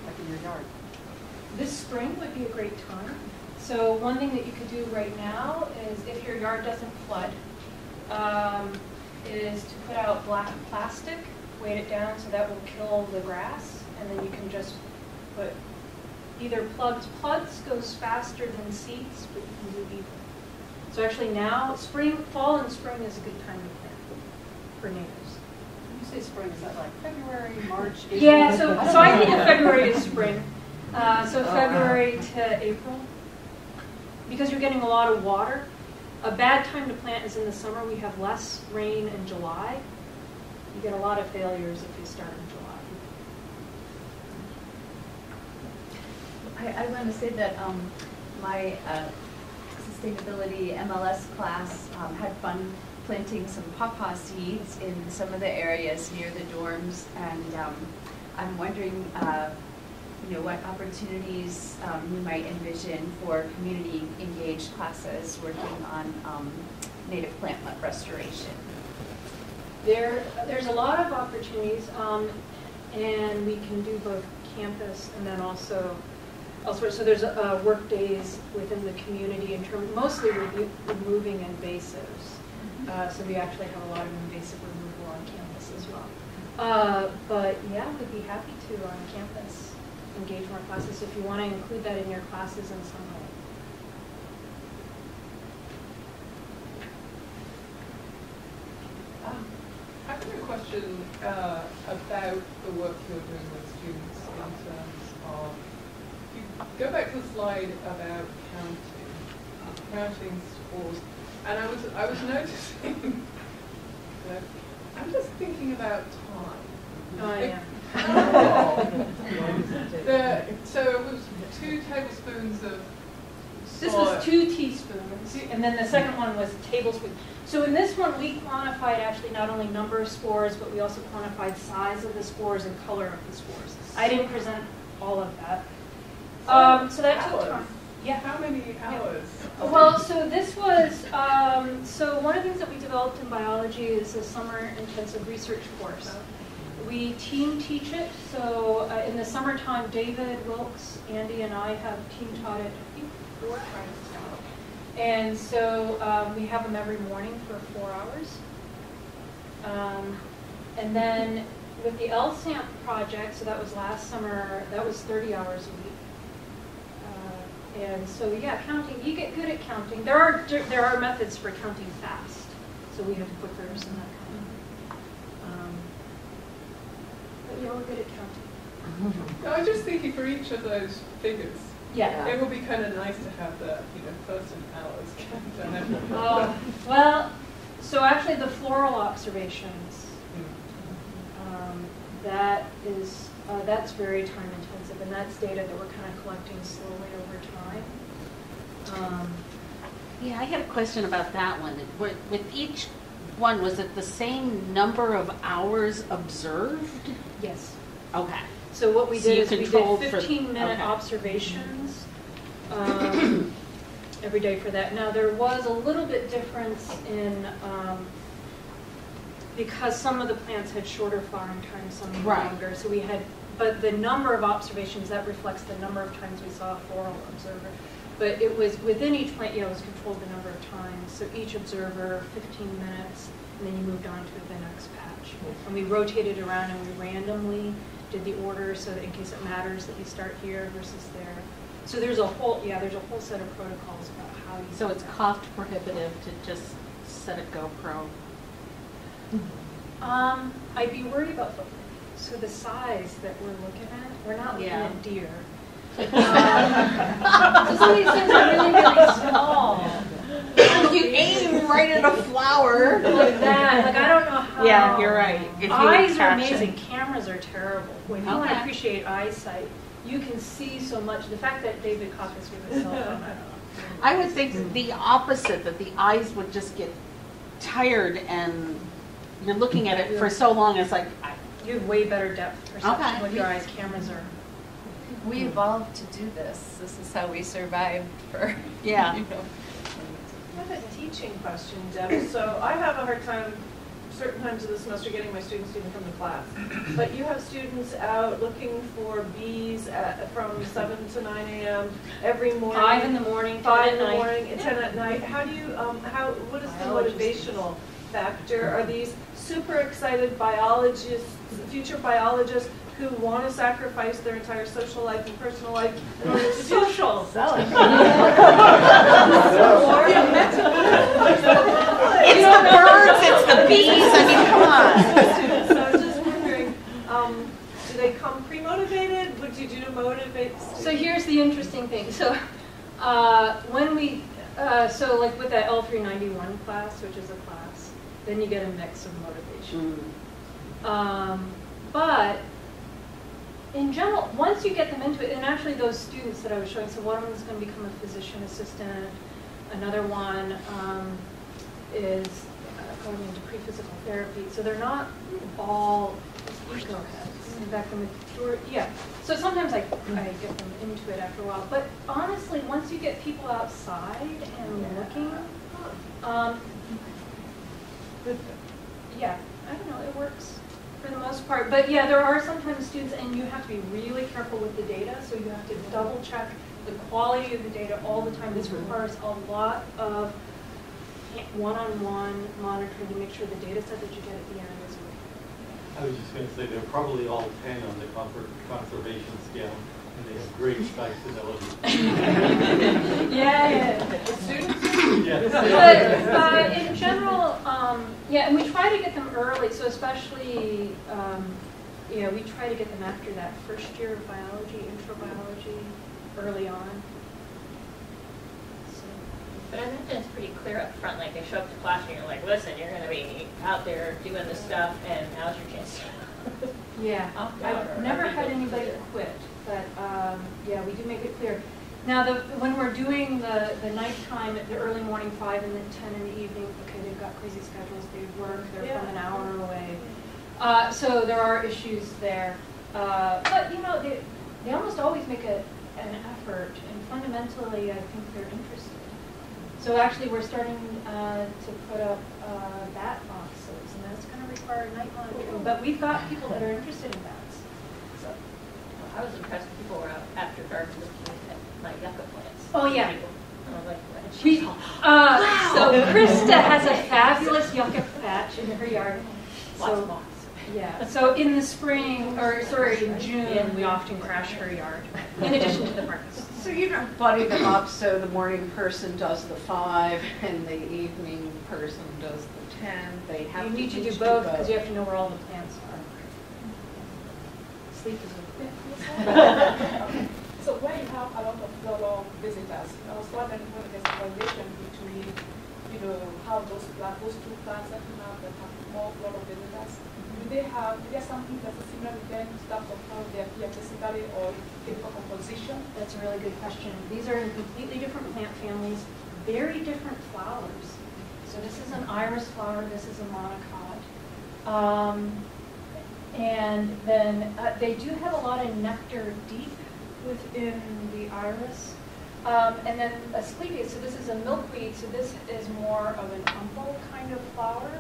like in your yard? This spring would be a great time. So one thing that you could do right now is, if your yard doesn't flood, um, is to put out black plastic, weight it down, so that will kill the grass, and then you can just put either plugs. Plugs goes faster than seeds, but you can do either. So actually now, spring, fall and spring is a good time to plant for natives. When you say spring, is that like February, March, April? Yeah, so, so I think of February as spring. Uh, so February to April. Because you're getting a lot of water, a bad time to plant is in the summer. We have less rain in July. You get a lot of failures if you start in July. I, I want to say that um, my uh, sustainability M L S class um, had fun planting some pawpaw seeds in some of the areas near the dorms, and um, I'm wondering uh, you know, what opportunities um, you might envision for community engaged classes working on um, native plantlet restoration? There, there's a lot of opportunities, um, and we can do both campus and then also elsewhere. So there's uh, work days within the community in terms, mostly re removing invasives. Mm-hmm. uh, so we actually have a lot of invasive removal on campus as well. Uh, but yeah, we'd be happy to on campus. Engage more classes if you want to include that in your classes in some way. Um, I have a question uh, about the work you're doing with students in terms of, if you go back to the slide about counting, counting scores, and I was I was noticing that I'm just thinking about time. Oh, yeah. the, so it was two tablespoons of soy. This was two teaspoons, and then the second one was tablespoons. So in this one, we quantified actually not only number of spores, but we also quantified size of the spores and color of the spores. I didn't present all of that. So, um, so that hours. took time. Yeah. How many hours? Yeah. Well, so this was, um, so one of the things that we developed in biology is a summer intensive research course. Okay. We team teach it, so uh, in the summertime, David, Wilkes, Andy, and I have team taught it, I think, four times. And so um, we have them every morning for four hours. Um, and then with the L SAM project, so that was last summer, that was thirty hours a week. Uh, and so yeah, counting, you get good at counting. There are, there are methods for counting fast, so we have clickers and that kind of. But yeah, we're good at counting. No, I was just thinking for each of those figures. Yeah. It would be kind of nice to have the, you know, first and hours counted. Oh, well, so actually the floral observations, um, that is, uh, that's very time intensive, and that's data that we're kind of collecting slowly over time. Um, yeah, I had a question about that one. With, with each one, was it the same number of hours observed? Yes. Okay. So what we so did is we did fifteen minute okay. observations um, every day for that. Now there was a little bit difference in, um, because some of the plants had shorter flowering times, some right. longer. So we had, but the number of observations, that reflects the number of times we saw a floral observer. But it was within each plant, you know, it was controlled the number of times. So each observer, fifteen minutes, and then you moved on to the next patch. And we rotated around and we randomly did the order so that in case it matters that you start here versus there. So there's a whole, yeah, there's a whole set of protocols about how you. So it's cough prohibitive to just instead of GoPro. Mm-hmm. um, I'd be worried about footprint. So the size that we're looking at, we're not looking yeah. at deer. Um, so some of these things are really, really small. You aim right at a flower. Like that. Like, I don't know how. Yeah, you're right. If you eyes are amazing. It. Cameras are terrible. When you okay. want to appreciate eyesight, you can see so much. The fact that David caught this with his cell phone, I don't know. I would think mm. the opposite, that the eyes would just get tired and you're looking at it yeah. for so long, it's like... I, you have way better depth perception okay. with your eyes. Cameras are... We evolved to do this. This is how we survived for... Yeah. You know. I have a teaching question, Deb. So I have a hard time certain times of the semester getting my students even from the class. But you have students out looking for bees at, from seven to nine A M every morning. Five in the morning, five in the morning, and ten at night. How do you? Um, how? What is the motivational factor? Are these super excited biologists, future biologists, who want to sacrifice their entire social life and personal life in order to do social? It's the birds, it's the bees, I mean, come on. So I was just wondering, um, do they come pre-motivated? What do you do to motivate students? So here's the interesting thing. So uh, when we, uh, so like with that L three ninety-one class, which is a class, then you get a mix of motivation. Mm. Um, but in general, once you get them into it, and actually those students that I was showing, so one of them is going to become a physician assistant, another one um, is uh, going into pre-physical therapy. So they're not all ego heads. In fact, the majority, yeah. So sometimes I, I get them into it after a while. But honestly, once you get people outside and yeah. looking, um, yeah, I don't know, it works for the most part. But yeah, there are sometimes students, and you have to be really careful with the data, so you have to double check the quality of the data all the time. This requires a lot of one-on-one monitoring to make sure the data set that you get at the end is working. I was just going to say, they're probably all ten on the conservation scale, and they have great flexibility. yeah, yeah. The students? Yes. But, but in general, um, yeah, and we try to get them early, so especially, um, you know, we try to get them after that first year of biology, intro biology, early on. But I imagine it's pretty clear up front. Like, they show up to class and you're like, listen, you're going to be out there doing this stuff, and now's your chance. yeah. I've never had anybody quit, but um, yeah, we do make it clear. Now, the, when we're doing the, the nighttime, the early morning five and then ten in the evening, okay, they've got crazy schedules, they work, they're yeah. from an hour away. Uh, so there are issues there. Uh, but, you know, they, they almost always make a, an effort, and fundamentally, I think they're interested. So actually, we're starting uh, to put up uh, bat boxes, and that's going to require night monitoring. But we've got people that are interested in bats. So well, I was impressed that people were out after dark looking at my yucca plants. Oh yeah. And I'm like, what? We, uh, wow. So Krista has a fabulous yucca patch in her yard. Lots so, of moss. Yeah. So in the spring, or sorry, in June, we often crash her yard, in addition to the breakfast. So you don't buddy them up so the morning person does the five and the evening person does the ten. They have you to need to do both because you have to know where all the plants are. Sleep is important. So when you have a lot of fellow visitors, I was wondering what is the relation between, you know, how those plants, those two plants that you have that have more fellow visitors. Do they have, is there something that's similar to them in terms of how they appear physically or chemical composition? That's a really good question. These are in completely different plant families, very different flowers. So this is an iris flower, this is a monocot. Um, and then uh, they do have a lot of nectar deep within the iris. Um, and then a Asclepias, so this is a milkweed, so this is more of an umbel kind of flower.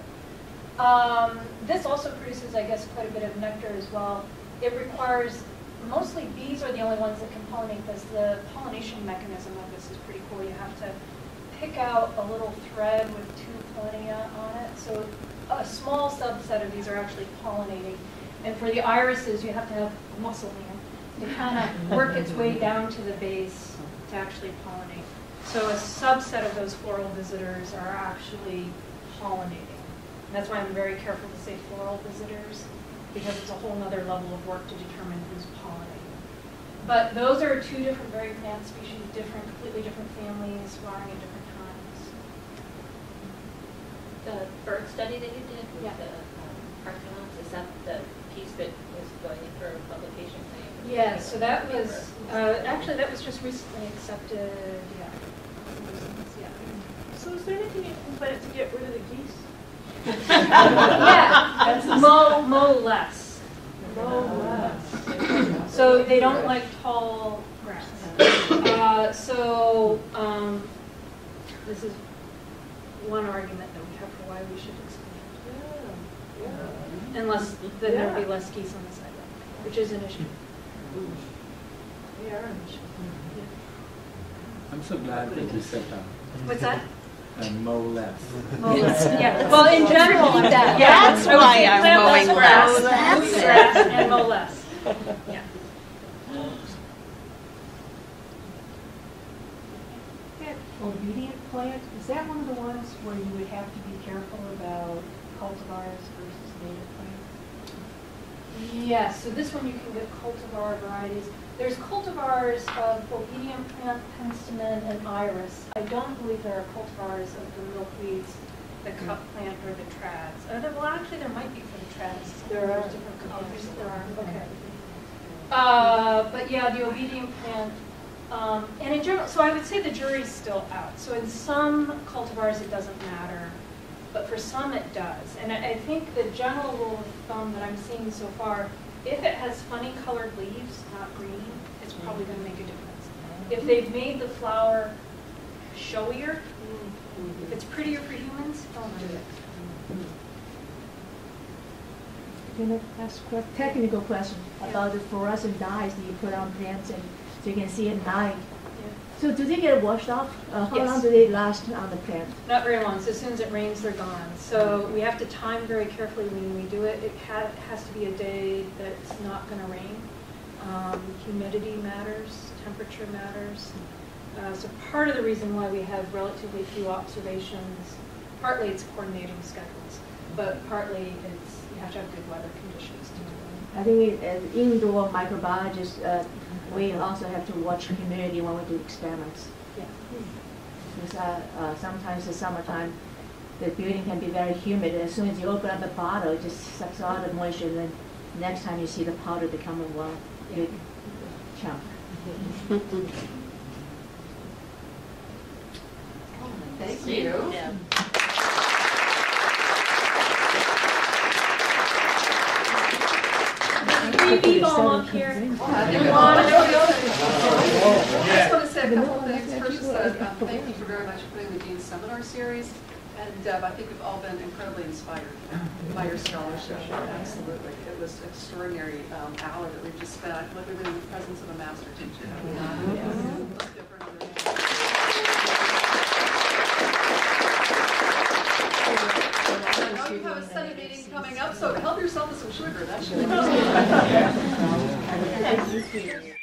Um, this also produces, I guess, quite a bit of nectar as well. It requires, mostly bees are the only ones that can pollinate this. The pollination mechanism of this is pretty cool. You have to pick out a little thread with two pollinia on it. So a small subset of these are actually pollinating. And for the irises, you have to have muscle man to kind of work its way down to the base to actually pollinate. So a subset of those floral visitors are actually pollinating. And that's why I'm very careful to say floral visitors, because it's a whole nother level of work to determine who's pollinating. But those are two different very plant species, different, completely different families, flowering at different times. The bird study that you did with yeah. the um, Parthenos, is that the piece that was going in for publication? Yeah, so that was, uh, actually that was just recently accepted, yeah. So is there anything you can plant to get rid of the geese? Yeah, mow, mow less. Mow less. So they don't like tall grass. Uh, so um, this is one argument that we have for why we should expand. Yeah. Yeah. Unless then yeah. there'll be less geese on the sidewalk, which is an issue. We are an issue. Yeah. I'm so glad that you said that. What's that? And mow less. Mow less. Yeah. Well, in general, that. Yeah, that's why I'm mowing grass. That's grass and mow less. Yeah. That obedient plant, is that one of the ones where you would have to be careful about cultivars versus native plants? Yes. Yeah, so this one you can get cultivar varieties. There's cultivars of obedient plant, penstemon, and iris. I don't believe there are cultivars of the milkweeds, the cup plant, or the trads. Oh, there, well, actually, there might be for the trads. There are different colors. There are. Okay. Uh, but yeah, the obedient plant, um, and in general, so I would say the jury's still out. So in some cultivars, it doesn't matter, but for some, it does. And I, I think the general rule of thumb that I'm seeing so far. If it has funny colored leaves, not green, it's probably going to make a difference. If they've made the flower showier, mm-hmm. if it's prettier for humans, don't do it. Can I ask a technical question yeah. about the fluorescent dyes that you put on plants and so you can see at night? Yeah. So do they get washed off? Uh, how yes. long do they last on the plant? Not very long. So as soon as it rains, they're gone. So we have to time very carefully when we do it. It ha has to be a day that's not going to rain. Um, humidity matters. Temperature matters. Uh, so part of the reason why we have relatively few observations, partly it's coordinating schedules, but partly it's you have to have good weather conditions to do it. I think as indoor microbiologists, uh, we also have to watch humidity when we do experiments. Yeah. Because uh, uh, sometimes in summertime, the building can be very humid. As soon as you open up the bottle, it just sucks all the moisture. And then next time you see the powder become a one big chunk. Thank you. Yeah. Maybe bomb up here. I just want to say a couple things. First, uh, um, thank you for very much for putting the Dean's Seminar Series. And uh, I think we've all been incredibly inspired by your scholarship. Absolutely. It was an extraordinary um, hour that we've just spent. I've literally been in the presence of a master teacher. Mm-hmm. Yeah. I know you have a study meeting coming up, so help yourself with some sugar. That should be